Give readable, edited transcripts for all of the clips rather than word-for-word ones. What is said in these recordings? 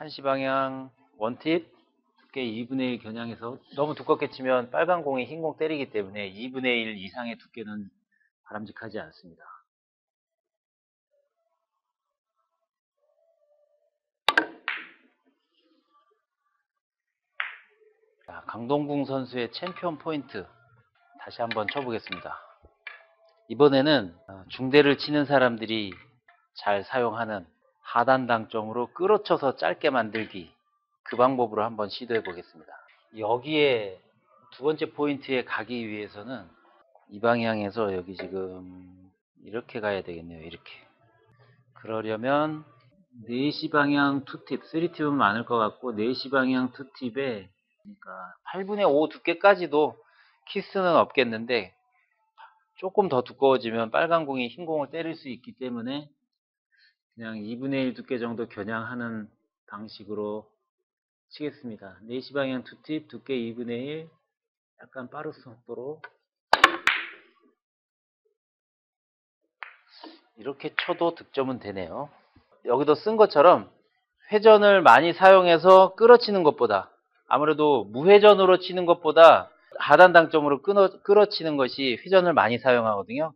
1시 방향 원팁 두께 2분의 1 겨냥해서 너무 두껍게 치면 빨간 공이 흰 공 때리기 때문에 2분의 1 이상의 두께는 바람직하지 않습니다. 자, 강동궁 선수의 챔피언 포인트 다시 한번 쳐보겠습니다. 이번에는 중대를 치는 사람들이 잘 사용하는 하단 당점으로 끌어쳐서 짧게 만들기, 그 방법으로 한번 시도해 보겠습니다. 여기에 두 번째 포인트에 가기 위해서는 이 방향에서 여기 지금 이렇게 가야 되겠네요. 이렇게 그러려면 4시 방향 2팁, 3팁은 많을 것 같고 4시 방향 2팁에 그러니까 8분의 5 두께까지도 키스는 없겠는데 조금 더 두꺼워지면 빨간 공이 흰 공을 때릴 수 있기 때문에 그냥 2분의 1 두께 정도 겨냥하는 방식으로 치겠습니다. 4시 방향 2팁 두께 2분의 1 약간 빠른 속도로 이렇게 쳐도 득점은 되네요. 여기도 쓴 것처럼 회전을 많이 사용해서 끌어치는 것보다, 아무래도 무회전으로 치는 것보다 하단 당점으로 끌어치는 것이 회전을 많이 사용하거든요.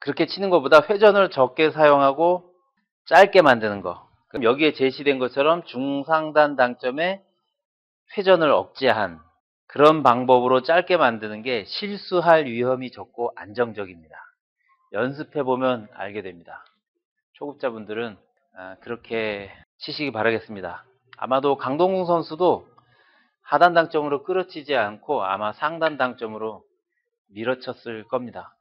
그렇게 치는 것보다 회전을 적게 사용하고 짧게 만드는 거. 그럼 여기에 제시된 것처럼 중상단 당점에 회전을 억제한 그런 방법으로 짧게 만드는 게 실수할 위험이 적고 안정적입니다. 연습해보면 알게 됩니다. 초급자분들은 그렇게 치시기 바라겠습니다. 아마도 강동궁 선수도 하단 당점으로 끌어치지 않고 아마 상단 당점으로 밀어쳤을 겁니다.